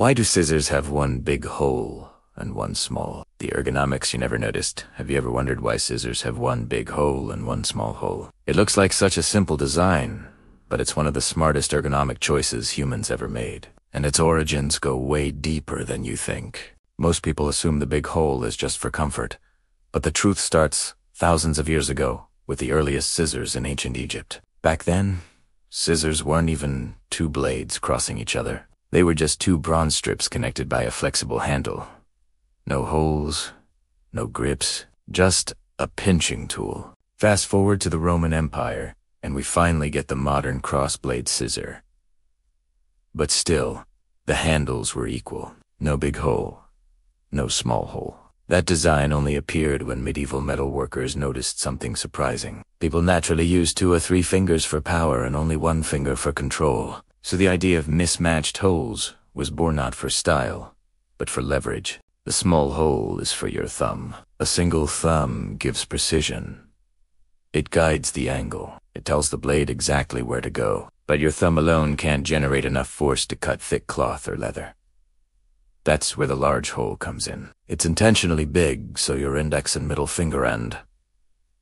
Why do scissors have one big hole and one small? The ergonomics you never noticed. Have you ever wondered why scissors have one big hole and one small hole? It looks like such a simple design, but it's one of the smartest ergonomic choices humans ever made. And its origins go way deeper than you think. Most people assume the big hole is just for comfort, but the truth starts thousands of years ago with the earliest scissors in ancient Egypt. Back then, scissors weren't even two blades crossing each other. They were just two bronze strips connected by a flexible handle. No holes, no grips, just a pinching tool. Fast forward to the Roman Empire, and we finally get the modern cross-blade scissor. But still, the handles were equal. No big hole, no small hole. That design only appeared when medieval metal workers noticed something surprising. People naturally used 2 or 3 fingers for power and only 1 finger for control. So the idea of mismatched holes was born not for style, but for leverage. The small hole is for your thumb. A single thumb gives precision. It guides the angle. It tells the blade exactly where to go. But your thumb alone can't generate enough force to cut thick cloth or leather. That's where the large hole comes in. It's intentionally big, so your index and middle finger end.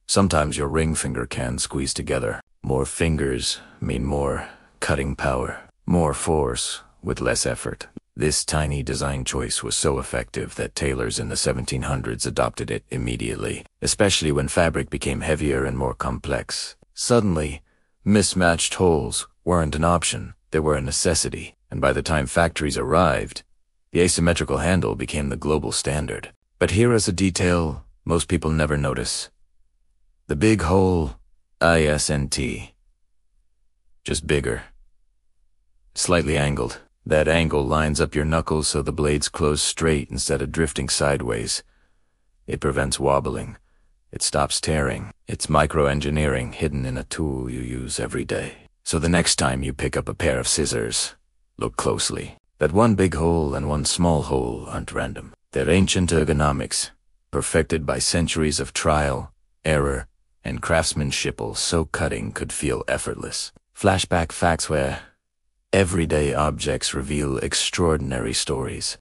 Sometimes your ring finger can squeeze together. More fingers mean more cutting power, more force with less effort. This tiny design choice was so effective that tailors in the 1700s adopted it immediately, especially when fabric became heavier and more complex. Suddenly, mismatched holes weren't an option, they were a necessity, and by the time factories arrived, the asymmetrical handle became the global standard. But here is a detail most people never notice. The big hole, ISNT. Just bigger, slightly angled. That angle lines up your knuckles so the blades close straight instead of drifting sideways. It prevents wobbling. It stops tearing. It's micro-engineering hidden in a tool you use every day. So the next time you pick up a pair of scissors, look closely. That one big hole and one small hole aren't random. They're ancient ergonomics, perfected by centuries of trial, error, and craftsmanship so cutting could feel effortless. Flashback Facts, where everyday objects reveal extraordinary stories.